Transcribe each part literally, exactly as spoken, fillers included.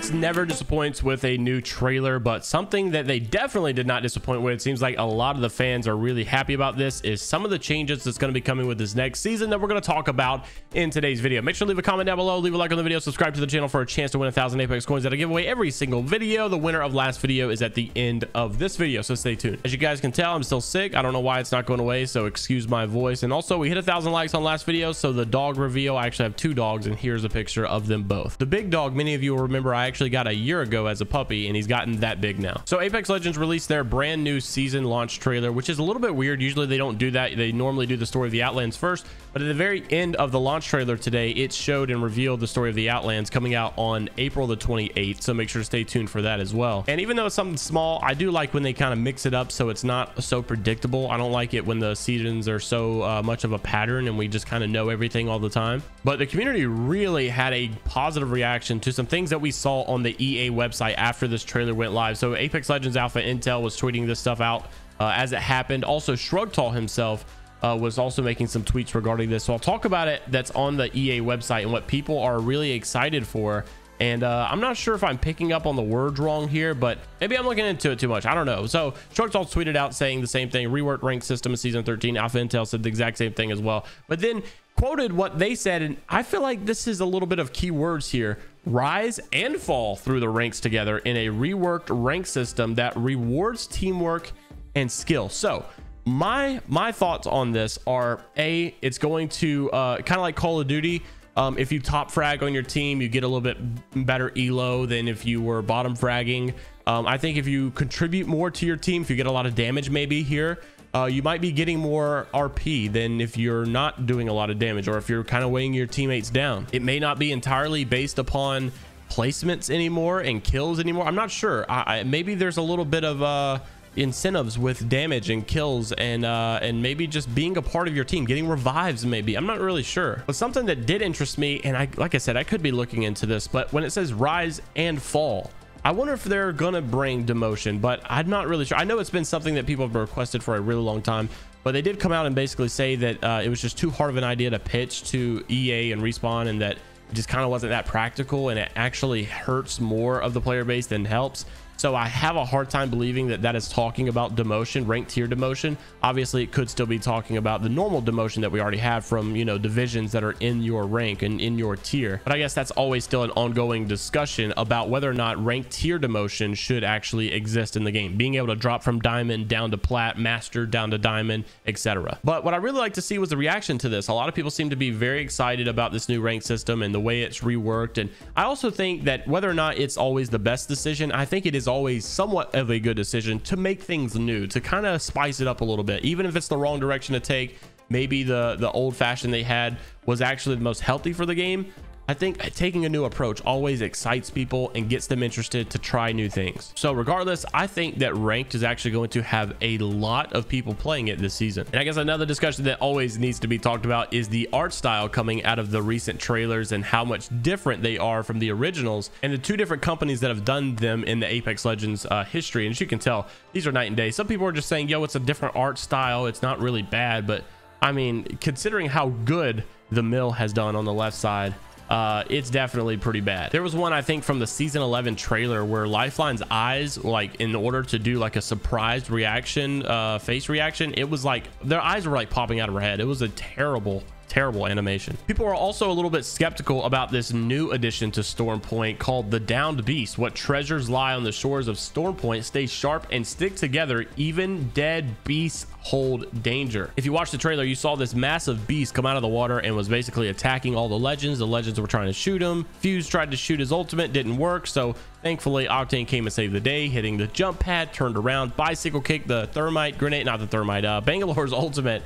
Apex never disappoints with a new trailer, but something that they definitely did not disappoint with, it seems like a lot of the fans are really happy about this, is some of the changes that's going to be coming with this next season that we're going to talk about in today's video. Make sure to leave a comment down below, leave a like on the video, subscribe to the channel for a chance to win a thousand Apex coins that I give away every single video. The winner of last video is at the end of this video, so stay tuned. As you guys can tell, I'm still sick. I don't know why it's not going away, so excuse my voice. And also, we hit a thousand likes on last video, so the dog reveal, I actually have two dogs, and here's a picture of them both. The big dog, many of you will remember, I actually got a year ago as a puppy, and he's gotten that big now. So Apex Legends released their brand new season launch trailer, which is a little bit weird. Usually they don't do that. They normally do the Story of the Outlands first, but at the very end of the launch trailer today, it showed and revealed the Story of the Outlands coming out on April the twenty-eighth, so make sure to stay tuned for that as well. And even though it's something small, I do like when they kind of mix it up so it's not so predictable. I don't like it when the seasons are so uh, much of a pattern and we just kind of know everything all the time. But the community really had a positive reaction to some things that we saw on the E A website after this trailer went live. So Apex Legends Alpha Intel was tweeting this stuff out uh, as it happened. Also, Shrug Tall himself Uh, was also making some tweets regarding this, so I'll talk about it. That's on the E A website and what people are really excited for. And uh, I'm not sure if I'm picking up on the words wrong here, but maybe I'm looking into it too much. I don't know. So Shrug Tall tweeted out saying the same thing. Reworked rank system in season thirteen. Alpha Intel said the exact same thing as well, but then quoted what they said. And I feel like this is a little bit of key words here. Rise and fall through the ranks together in a reworked rank system that rewards teamwork and skill. So my my thoughts on this are, a it's going to uh kind of like Call of Duty. Um if you top frag on your team, you get a little bit better elo than if you were bottom fragging. um I think if you contribute more to your team, if you get a lot of damage maybe here, uh you might be getting more R P than if you're not doing a lot of damage, or if you're kind of weighing your teammates down. It may not be entirely based upon placements anymore and kills anymore. I'm not sure. I, I maybe there's a little bit of uh incentives with damage and kills and uh and maybe just being a part of your team, getting revives maybe. I'm not really sure, but something that did interest me, and I like I said, I could be looking into this, but when it says rise and fall, I wonder if they're gonna bring demotion, but I'm not really sure. I know it's been something that people have requested for a really long time, but they did come out and basically say that uh it was just too hard of an idea to pitch to E A and Respawn, and that it just kind of wasn't that practical, and it actually hurts more of the player base than helps. So I have a hard time believing that that is talking about demotion, ranked tier demotion. Obviously, it could still be talking about the normal demotion that we already have from, you know, divisions that are in your rank and in your tier. But I guess that's always still an ongoing discussion about whether or not ranked tier demotion should actually exist in the game. Being able to drop from diamond down to plat, master down to diamond, et cetera. But what I really like to see was the reaction to this. A lot of people seem to be very excited about this new rank system and the way it's reworked. And I also think that whether or not it's always the best decision, I think it is always somewhat of a good decision to make things new, to kind of spice it up a little bit, even if it's the wrong direction to take. Maybe the the old fashioned they had was actually the most healthy for the game. I think taking a new approach always excites people and gets them interested to try new things. So regardless, I think that ranked is actually going to have a lot of people playing it this season. And I guess another discussion that always needs to be talked about is the art style coming out of the recent trailers and how much different they are from the originals, and the two different companies that have done them in the Apex Legends uh, history. And as you can tell, these are night and day. Some people are just saying, yo, it's a different art style, it's not really bad. But I mean, considering how good the mill has done on the left side, Uh, it's definitely pretty bad. There was one, I think, from the season eleven trailer where Lifeline's eyes, like in order to do like a surprised reaction, uh, face reaction, it was like their eyes were like popping out of her head. It was a terrible, terrible animation. People are also a little bit skeptical about this new addition to Storm Point called the Downed Beast. What treasures lie on the shores of Storm Point, stay sharp and stick together, even dead beasts hold danger. If you watched the trailer, you saw this massive beast come out of the water and was basically attacking all the legends. The legends were trying to shoot him. Fuse tried to shoot his ultimate, didn't work, so thankfully Octane came and saved the day, hitting the jump pad, turned around, bicycle kicked the thermite grenade, not the thermite, uh Bangalore's ultimate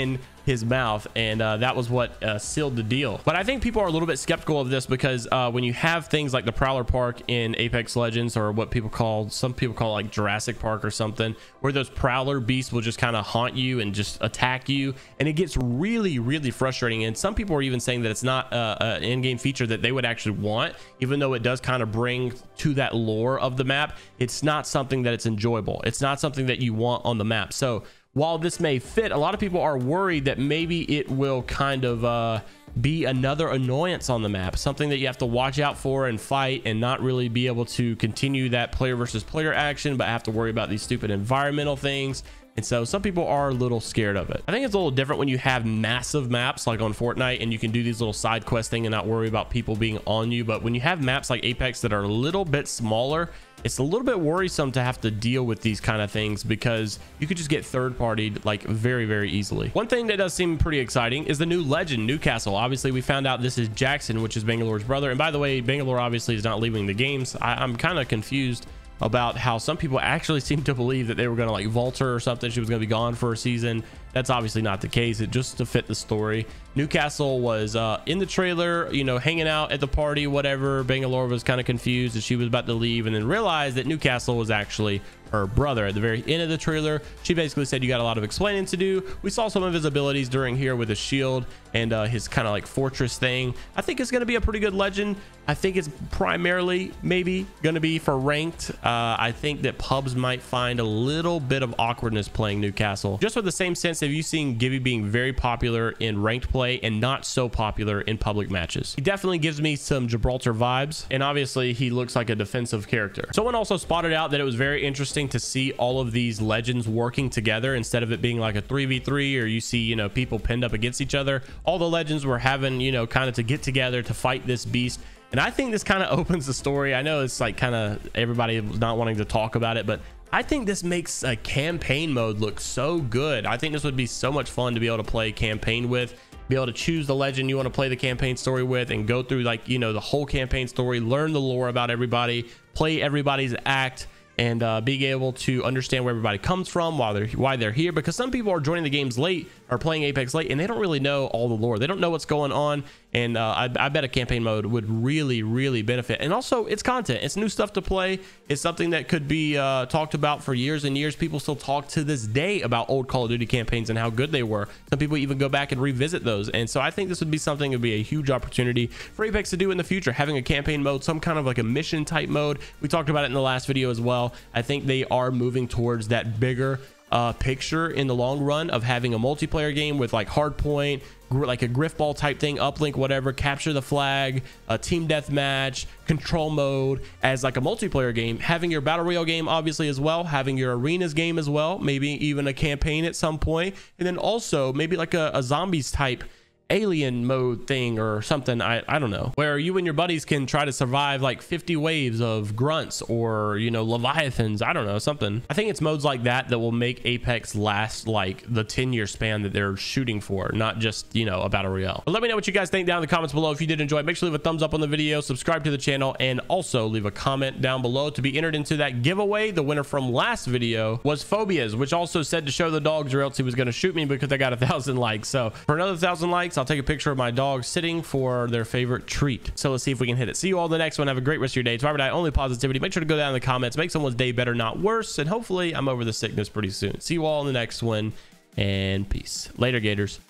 in his mouth, and uh that was what uh, sealed the deal. But I think people are a little bit skeptical of this because uh when you have things like the Prowler Park in Apex Legends, or what people call, some people call like Jurassic Park or something, where those Prowler beasts will just kind to haunt you and just attack you, and it gets really really frustrating. And some people are even saying that it's not uh, an in-game feature that they would actually want, even though it does kind of bring to that lore of the map. It's not something that it's enjoyable, it's not something that you want on the map. So while this may fit, a lot of people are worried that maybe it will kind of uh be another annoyance on the map, something that you have to watch out for and fight, and not really be able to continue that player versus player action, but have to worry about these stupid environmental things. And so some people are a little scared of it. I think it's a little different when you have massive maps like on Fortnite, and you can do these little side quest thing and not worry about people being on you. But when you have maps like Apex that are a little bit smaller, it's a little bit worrisome to have to deal with these kind of things, because you could just get third-partied like very, very easily. One thing that does seem pretty exciting is the new legend, Newcastle. Obviously, we found out this is Jackson, which is Bangalore's brother. And by the way, Bangalore obviously is not leaving the games. I, I'm kind of confused about how some people actually seem to believe that they were going to like vault her or something. She was going to be gone for a season. That's obviously not the case. It just to fit the story. Newcastle was uh, in the trailer, you know, hanging out at the party, whatever. Bangalore was kind of confused that she was about to leave, and then realized that Newcastle was actually her brother. At the very end of the trailer, she basically said, you got a lot of explaining to do. We saw some of his abilities during here with his shield and uh, his kind of like fortress thing. I think it's going to be a pretty good legend. I think it's primarily maybe going to be for ranked. Uh, I think that pubs might find a little bit of awkwardness playing Newcastle. Just with the same sense, have you seen Gibby being very popular in ranked play and not so popular in public matches? He definitely gives me some Gibraltar vibes, and obviously he looks like a defensive character. Someone also spotted out that it was very interesting to see all of these legends working together instead of it being like a three v three, or you see, you know, people pinned up against each other. All the legends were having, you know, kind of to get together to fight this beast. And I think this kind of opens the story. I know it's like kind of everybody not wanting to talk about it, but I think this makes a campaign mode look so good. I think this would be so much fun to be able to play campaign with, be able to choose the legend you want to play the campaign story with, and go through like, you know, the whole campaign story, learn the lore about everybody, play everybody's act, and uh, being able to understand where everybody comes from, why they're, why they're here. Because some people are joining the games late, are playing Apex late, and they don't really know all the lore. They don't know what's going on. And uh, I, I bet a campaign mode would really, really benefit. And also, it's content. It's new stuff to play. It's something that could be uh, talked about for years and years. People still talk to this day about old Call of Duty campaigns and how good they were. Some people even go back and revisit those. And so I think this would be something that would be a huge opportunity for Apex to do in the future, having a campaign mode, some kind of like a mission type mode. We talked about it in the last video as well. I think they are moving towards that bigger Uh, picture in the long run of having a multiplayer game with like hardpoint, like a griff ball type thing, uplink, whatever, capture the flag, a team deathmatch, control mode as like a multiplayer game, having your battle royale game obviously as well, having your arenas game as well, maybe even a campaign at some point, and then also maybe like a, a zombies type alien mode thing or something. I, I don't know, where you and your buddies can try to survive like fifty waves of grunts or, you know, leviathans. I don't know, something. I think it's modes like that that will make Apex last like the ten year span that they're shooting for, not just, you know, a battle royale. But let me know what you guys think down in the comments below. If you did enjoy it, make sure to leave a thumbs up on the video, subscribe to the channel, and also leave a comment down below to be entered into that giveaway. The winner from last video was Phobias, which also said to show the dogs or else he was going to shoot me, because I got a thousand likes. So for another thousand likes, I'll take a picture of my dog sitting for their favorite treat. So let's see if we can hit it. See you all in the next one. Have a great rest of your day. It's Robert, I only positivity. Make sure to go down in the comments, make someone's day better, not worse. And hopefully I'm over the sickness pretty soon. See you all in the next one, and peace. Later, Gators.